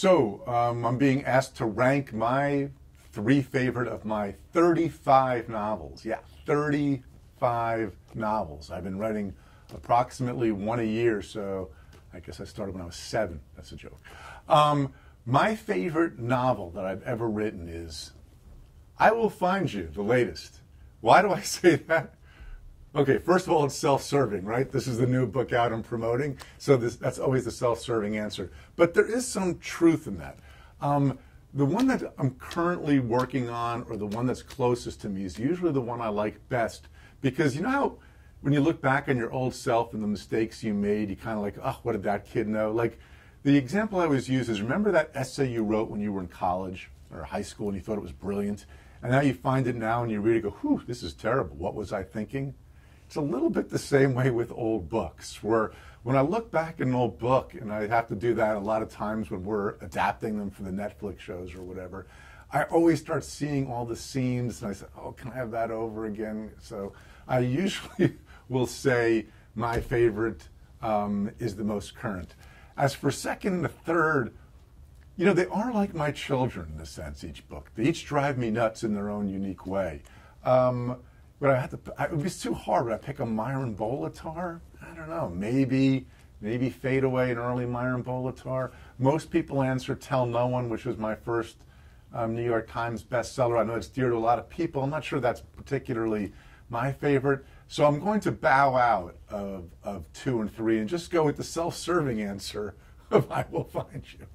So I'm being asked to rank my 3 favorite of my 35 novels. Yeah, 35 novels. I've been writing approximately 1 a year, so I guess I started when I was 7. That's a joke. My favorite novel that I've ever written is I Will Find You, the latest. Why do I say that? Okay, first of all, it's self-serving, right? This is the new book out I'm promoting, so that's always the self-serving answer. But there is some truth in that. The one that I'm currently working on, or the one that's closest to me, is usually the one I like best, because you know how when you look back on your old self and the mistakes you made, you kind of like, oh, what did that kid know? Like, the example I always use is, remember that essay you wrote when you were in college or high school and you thought it was brilliant? And now you find it now and you read it and go, whew, this is terrible. What was I thinking? It's a little bit the same way with old books, where when I look back at an old book, and I have to do that a lot of times when we're adapting them for the Netflix shows or whatever, I always start seeing all the seams and I say, oh, can I have that over again? So I usually will say my favorite is the most current. As for second and the third, you know, they are like my children in a sense, each book. They each drive me nuts in their own unique way. But it would be too hard. Would I pick a Myron Bolitar? I don't know. Maybe Fade Away, an early Myron Bolitar. Most people answer Tell No One, which was my first New York Times bestseller. I know it's dear to a lot of people. I'm not sure that's particularly my favorite. So I'm going to bow out of 2 and 3 and just go with the self-serving answer of I Will Find You.